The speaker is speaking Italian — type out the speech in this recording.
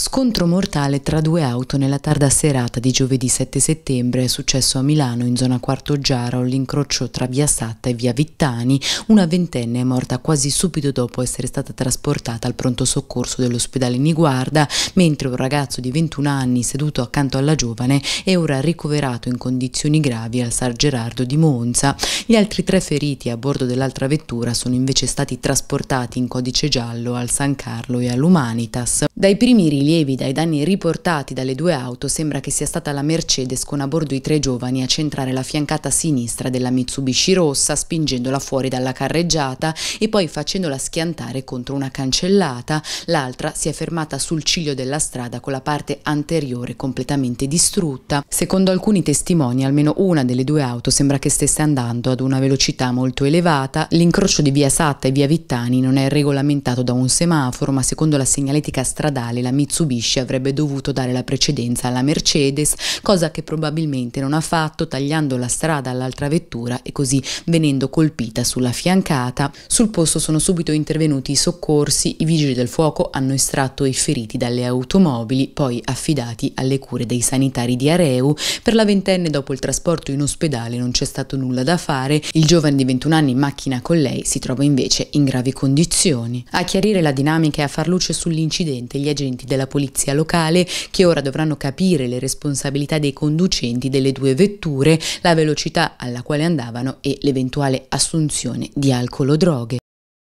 Scontro mortale tra due auto nella tarda serata di giovedì 7 settembre è successo a Milano in zona Quarto Oggiaro all'incrocio tra Via Satta e Via Vittani. Una ventenne è morta quasi subito dopo essere stata trasportata al pronto soccorso dell'ospedale Niguarda, mentre un ragazzo di 21 anni seduto accanto alla giovane è ora ricoverato in condizioni gravi al San Gerardo di Monza. Gli altri tre feriti a bordo dell'altra vettura sono invece stati trasportati in codice giallo al San Carlo e all'Humanitas. Dai primi rilievi dai danni riportati dalle due auto sembra che sia stata la Mercedes con a bordo i tre giovani a centrare la fiancata sinistra della Mitsubishi rossa, spingendola fuori dalla carreggiata e poi facendola schiantare contro una cancellata. L'altra si è fermata sul ciglio della strada con la parte anteriore completamente distrutta. Secondo alcuni testimoni, almeno una delle due auto sembra che stesse andando ad una velocità molto elevata. L'incrocio di Via Satta e Via Vittani non è regolamentato da un semaforo, ma secondo la segnaletica stradale la Mitsubishi avrebbe dovuto dare la precedenza alla Mercedes, cosa che probabilmente non ha fatto, tagliando la strada all'altra vettura e così venendo colpita sulla fiancata. Sul posto sono subito intervenuti i soccorsi, i vigili del fuoco hanno estratto i feriti dalle automobili, poi affidati alle cure dei sanitari di Areu. Per la ventenne dopo il trasporto in ospedale non c'è stato nulla da fare, il giovane di 21 anni in macchina con lei si trova invece in gravi condizioni. A chiarire la dinamica e a far luce sull'incidente gli agenti della polizia locale, che ora dovranno capire le responsabilità dei conducenti delle due vetture, la velocità alla quale andavano e l'eventuale assunzione di alcol o droghe.